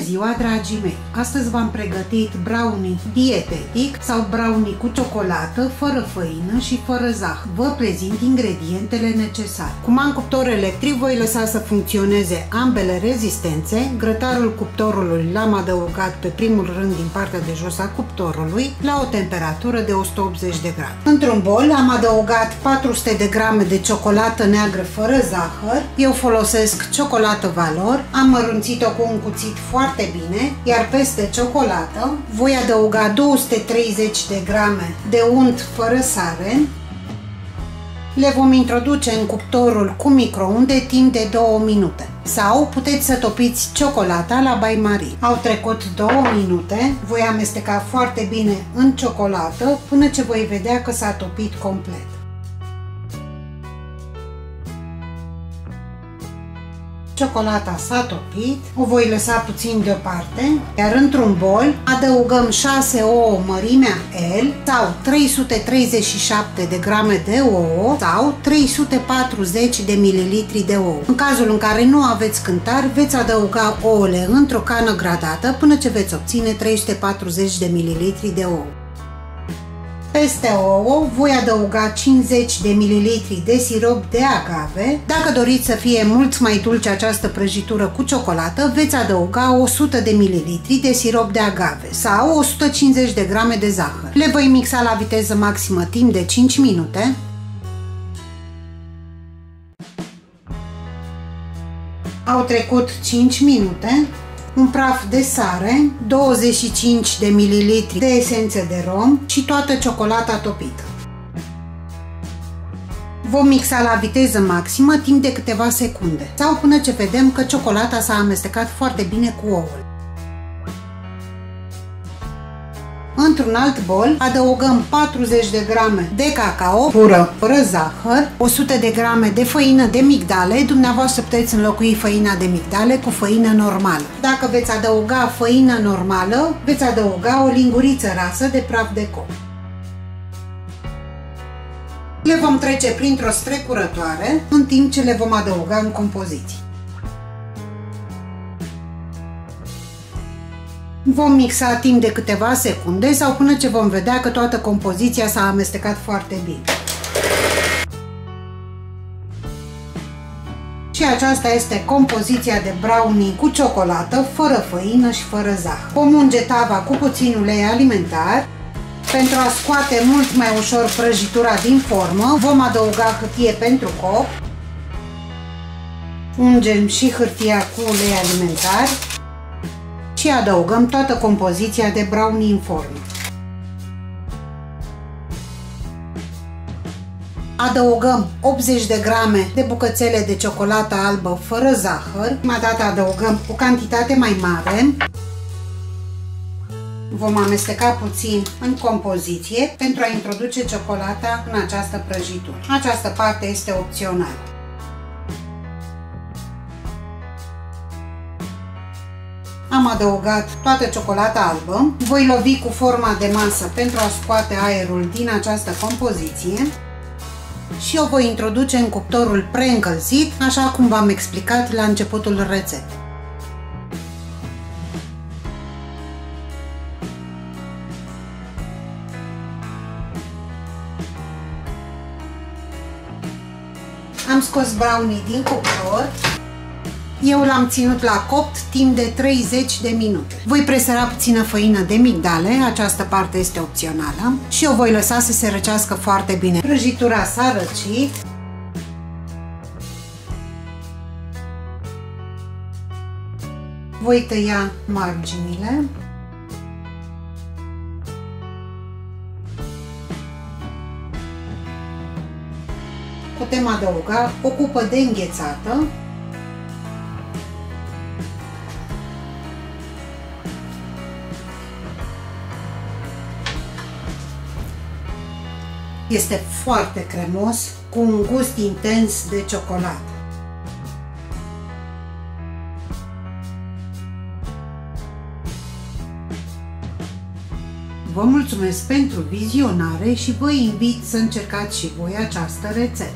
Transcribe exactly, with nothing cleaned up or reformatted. Bună ziua, dragii mei! Astăzi v-am pregătit brownie dietetic sau brownie cu ciocolată, fără făină și fără zahăr. Vă prezint ingredientele necesare. Cu man cuptor electric voi lăsa să funcționeze ambele rezistențe. Grătarul cuptorului l-am adăugat pe primul rând din partea de jos a cuptorului la o temperatură de o sută optzeci de grade. Într-un bol am adăugat patru sute de grame de ciocolată neagră fără zahăr. Eu folosesc ciocolată Valor. Am mărunțit-o cu un cuțit foarte bine, iar peste ciocolată voi adăuga două sute treizeci de grame de unt fără sare. Le vom introduce în cuptorul cu microunde timp de două minute. Sau puteți să topiți ciocolata la bain-marie. Au trecut două minute, voi amesteca foarte bine în ciocolată până ce voi vedea că s-a topit complet. Ciocolata s-a topit, o voi lăsa puțin deoparte, iar într-un bol adăugăm șase ouă mărimea L sau trei sute treizeci și șapte de grame de ouă sau trei sute patruzeci de mililitri de ouă. În cazul în care nu aveți cântar, veți adăuga ouăle într-o cană gradată până ce veți obține trei sute patruzeci de mililitri de ouă. Peste ouă voi adăuga cincizeci de mililitri de sirop de agave. Dacă doriți să fie mult mai dulce această prăjitură cu ciocolată, veți adăuga o sută de mililitri de sirop de agave sau o sută cincizeci de grame de zahăr. Le voi mixa la viteză maximă timp de cinci minute. Au trecut cinci minute. Un praf de sare, douăzeci și cinci de mililitri de esență de rom și toată ciocolata topită. Vom mixa la viteză maximă timp de câteva secunde sau până ce vedem că ciocolata s-a amestecat foarte bine cu ouăle. Într-un alt bol adăugăm patruzeci de grame de cacao pură, fără zahăr, o sută de grame de făină de migdale. Dumneavoastră puteți înlocui făina de migdale cu făină normală. Dacă veți adăuga făină normală, veți adăuga o linguriță rasă de praf de coco. Le vom trece printr-o strecurătoare, în timp ce le vom adăuga în compoziție. Vom mixa timp de câteva secunde sau până ce vom vedea că toată compoziția s-a amestecat foarte bine. Și aceasta este compoziția de brownie cu ciocolată, fără făină și fără zahăr. Vom unge tava cu puțin ulei alimentar. Pentru a scoate mult mai ușor prăjitura din formă, vom adăuga hârtie pentru cop. Ungem și hârtia cu ulei alimentar. Și adăugăm toată compoziția de brownie în formă. Adăugăm optzeci de grame de bucățele de ciocolată albă fără zahăr. Prima dată adăugăm o cantitate mai mare. Vom amesteca puțin în compoziție pentru a introduce ciocolata în această prăjitură. Această parte este opțională. Am adăugat toată ciocolata albă, voi lovi cu forma de masă pentru a scoate aerul din această compoziție și o voi introduce în cuptorul preîncălzit, așa cum v-am explicat la începutul rețetei. Am scos brownie din cuptor. Eu l-am ținut la copt timp de treizeci de minute. Voi presăra puțină făină de migdale, această parte este opțională, și o voi lăsa să se răcească foarte bine. Prăjitura s-a răcit. Voi tăia marginile. Putem adăuga o cupă de înghețată. Este foarte cremos, cu un gust intens de ciocolată. Vă mulțumesc pentru vizionare și vă invit să încercați și voi această rețetă.